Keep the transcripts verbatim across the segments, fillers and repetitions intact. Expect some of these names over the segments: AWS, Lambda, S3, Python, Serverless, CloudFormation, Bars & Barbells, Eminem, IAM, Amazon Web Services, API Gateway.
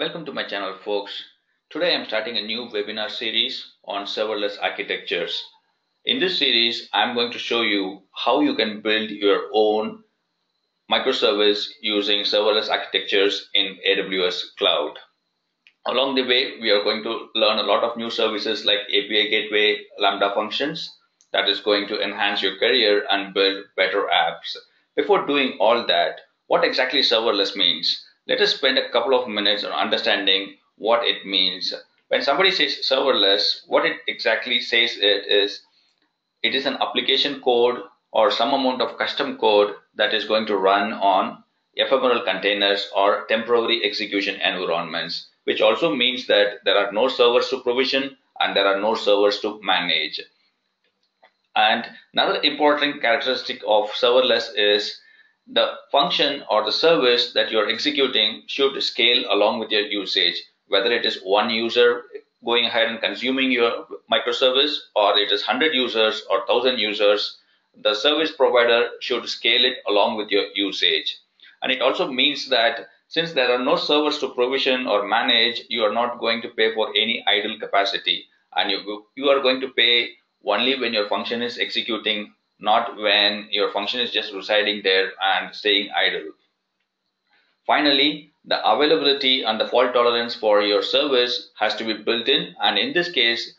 Welcome to my channel, folks. Today I'm starting a new webinar series on serverless architectures. In this series, I'm going to show you how you can build your own microservice using serverless architectures in A W S cloud. Along the way, we are going to learn a lot of new services like A P I Gateway, Lambda functions that is going to enhance your career and build better apps. Before doing all that, what exactly serverless means? Let us spend a couple of minutes on understanding what it means. When somebody says serverless, what it exactly says it is, it is an application code or some amount of custom code that is going to run on ephemeral containers or temporary execution environments, which also means that there are no servers to provision and there are no servers to manage. And another important characteristic of serverless is the function or the service that you're executing should scale along with your usage, whether it is one user going ahead and consuming your microservice or it is one hundred users or one thousand users, the service provider should scale it along with your usage. And it also means that since there are no servers to provision or manage, you are not going to pay for any idle capacity, and you, you are going to pay only when your function is executing, not when your function is just residing there and staying idle. Finally, the availability and the fault tolerance for your service has to be built in, and in this case,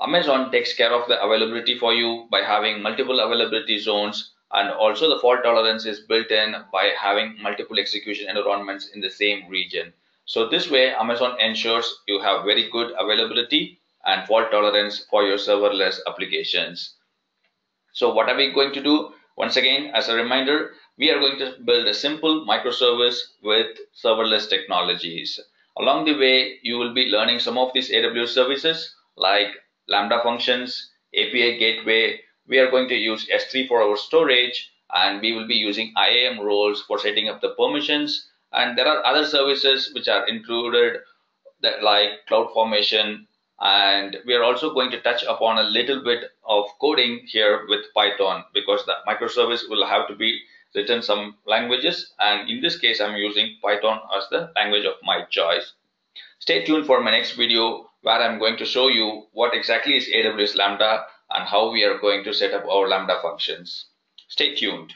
Amazon takes care of the availability for you by having multiple availability zones, and also the fault tolerance is built in by having multiple execution environments in the same region. So this way, Amazon ensures you have very good availability and fault tolerance for your serverless applications. So what are we going to do? Once again, as a reminder, we are going to build a simple microservice with serverless technologies. Along the way, you will be learning some of these A W S services like Lambda functions, A P I Gateway. We are going to use S three for our storage, and we will be using I A M roles for setting up the permissions. And there are other services which are included that like CloudFormation, and we are also going to touch upon a little bit of coding here with Python, because the microservice will have to be written some languages, and in this case I'm using Python as the language of my choice. Stay tuned for my next video where I'm going to show you what exactly is A W S Lambda and how we are going to set up our Lambda functions. Stay tuned.